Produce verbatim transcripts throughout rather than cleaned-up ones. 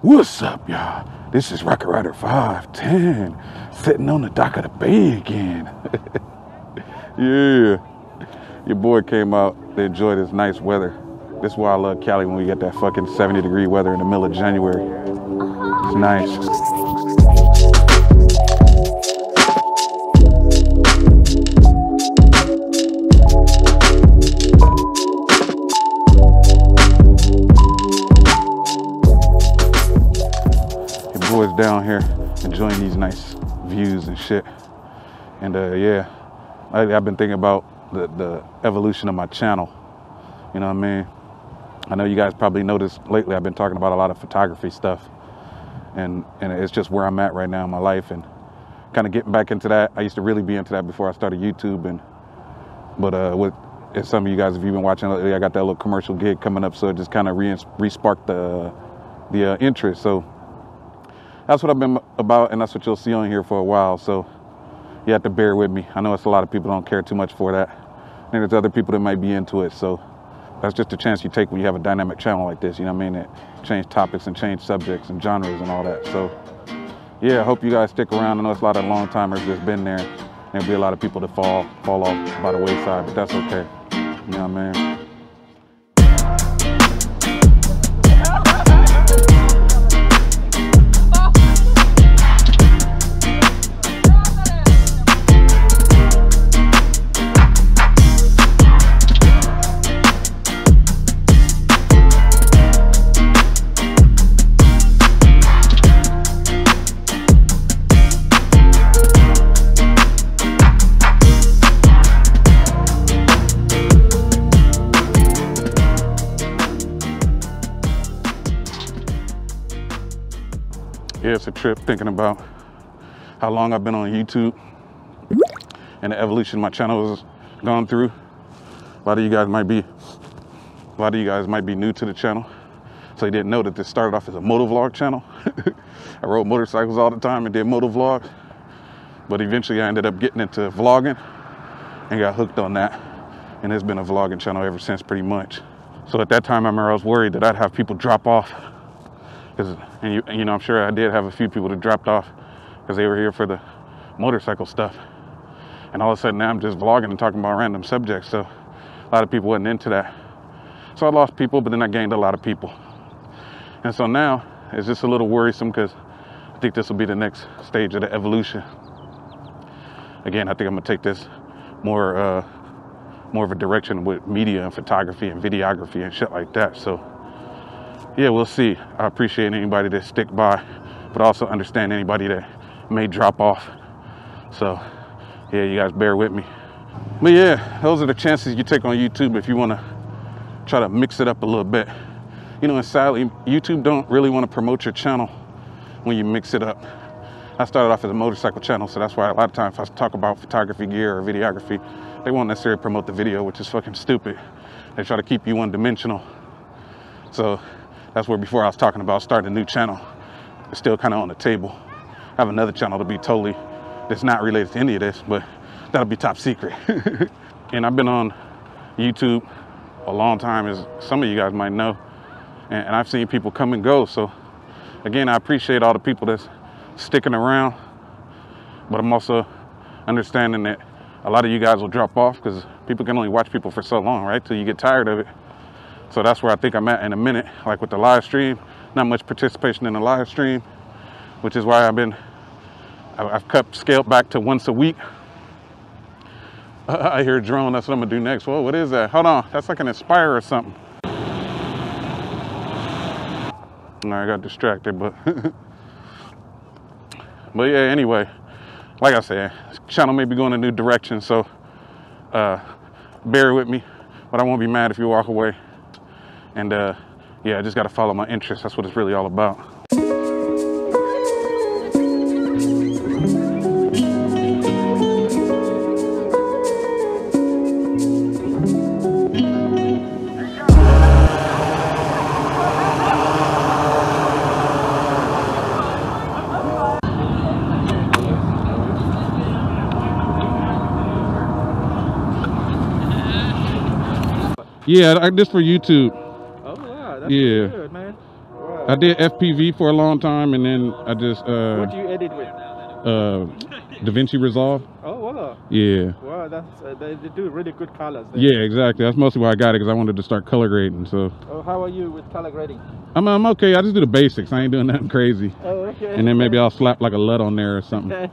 What's up, y'all? This is Rocket Ryder five ten sitting on the dock of the bay again. Yeah, your boy came out to enjoy this nice weather. This is why I love Cali, when we get that fucking seventy degree weather in the middle of January. It's nice. Boys down here enjoying these nice views and shit, and uh yeah, I, I've been thinking about the, the evolution of my channel, you know what I mean? I know you guys probably noticed lately I've been talking about a lot of photography stuff, and and it's just where I'm at right now in my life, and kind of getting back into that. I used to really be into that before I started YouTube, and but uh with if some of you guys, if you've been watching lately, I got that little commercial gig coming up, so it just kind of re, re sparked the the uh, interest. So that's what I've been about, and that's what you'll see on here for a while, so you have to bear with me. I know it's a lot of people don't care too much for that, and there's other people that might be into it, so that's just a chance you take when you have a dynamic channel like this, you know what I mean, that change topics and change subjects and genres and all that. So yeah, I hope you guys stick around. I know it's a lot of long timers that's been there, and there'll be a lot of people that fall fall off by the wayside, but that's okay, you know what I mean? Yeah, it's a trip thinking about how long I've been on YouTube and the evolution my channel has gone through. A lot of you guys might be, a lot of you guys might be new to the channel, so you didn't know that this started off as a motovlog channel. I rode motorcycles all the time and did motovlogs, but eventually I ended up getting into vlogging and got hooked on that, and it's been a vlogging channel ever since, pretty much. So at that time, I remember I was worried that I'd have people drop off. And you, you know, I'm sure I did have a few people that dropped off because they were here for the motorcycle stuff. And all of a sudden now I'm just vlogging and talking about random subjects. So a lot of people wasn't into that. So I lost people, but then I gained a lot of people. And so now it's just a little worrisome because I think this will be the next stage of the evolution. Again, I think I'm gonna take this more, uh, more of a direction with media and photography and videography and shit like that. So. Yeah, we'll see. I appreciate anybody that stick by, but also understand anybody that may drop off. So yeah, you guys bear with me. But yeah, those are the chances you take on YouTube if you want to try to mix it up a little bit. You know, and sadly, YouTube don't really want to promote your channel when you mix it up. I started off as a motorcycle channel, so that's why a lot of times if I talk about photography gear or videography, they won't necessarily promote the video, which is fucking stupid. They try to keep you one-dimensional. So that's where before I was talking about starting a new channel. It's still kind of on the table. I have another channel to be totally, that's not related to any of this, but that'll be top secret. And I've been on YouTube a long time, as some of you guys might know, and, and I've seen people come and go. So again, I appreciate all the people that's sticking around, but I'm also understanding that a lot of you guys will drop off because people can only watch people for so long, right? Till you get tired of it. So that's where I think I'm at in a minute, like with the live stream, not much participation in the live stream, which is why I've been, I've cut, scaled back to once a week. Uh, I hear a drone, that's what I'm gonna do next. Whoa, what is that? Hold on, that's like an Inspire or something. No, I got distracted, but. But yeah, anyway, like I said, this channel may be going a new direction, so uh, bear with me, but I won't be mad if you walk away. And uh, yeah, I just got to follow my interests. That's what it's really all about. Yeah, I, just for YouTube. Yeah. Good, man. Wow. I did F P V for a long time, and then I just. Uh, what do you edit with? Uh, DaVinci Resolve. Oh wow. Yeah. Wow, that's uh, they, they do really good colors there. Yeah, exactly. That's mostly why I got it, because I wanted to start color grading. So. Oh, how are you with color grading? I'm I'm okay. I just do the basics. I ain't doing nothing crazy. Oh okay. And then maybe I'll slap like a L U T on there or something.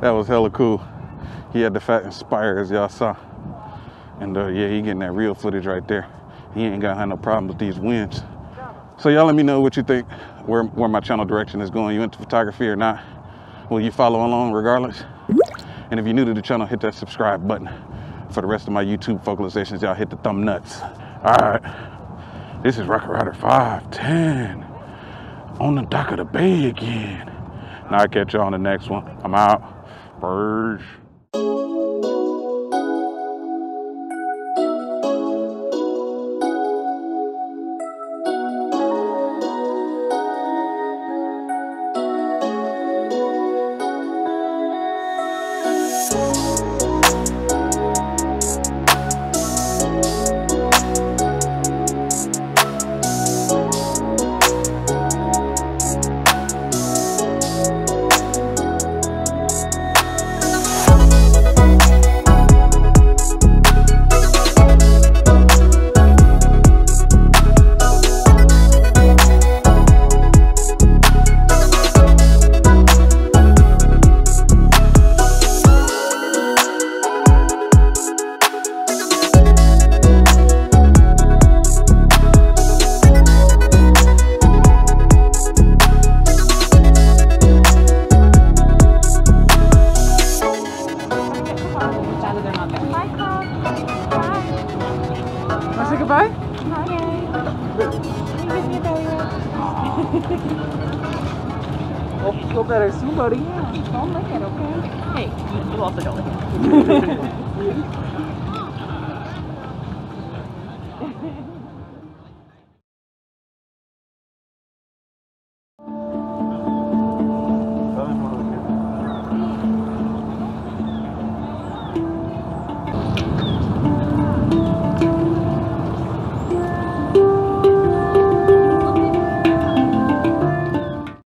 That was hella cool. He had the fat Inspire, as y'all saw. And uh, yeah, he getting that real footage right there. He ain't gonna have no problem with these winds. So y'all let me know what you think, where, where my channel direction is going. You into photography or not? Will you follow along regardless? And if you're new to the channel, hit that subscribe button. For the rest of my YouTube focalizations, y'all hit the thumb nuts. All right, this is Rocket Ryder five ten on the dock of the bay again. Now I'll catch y'all on the next one. I'm out. Purge. Don't lick it, okay? Hey, you also don't lick it.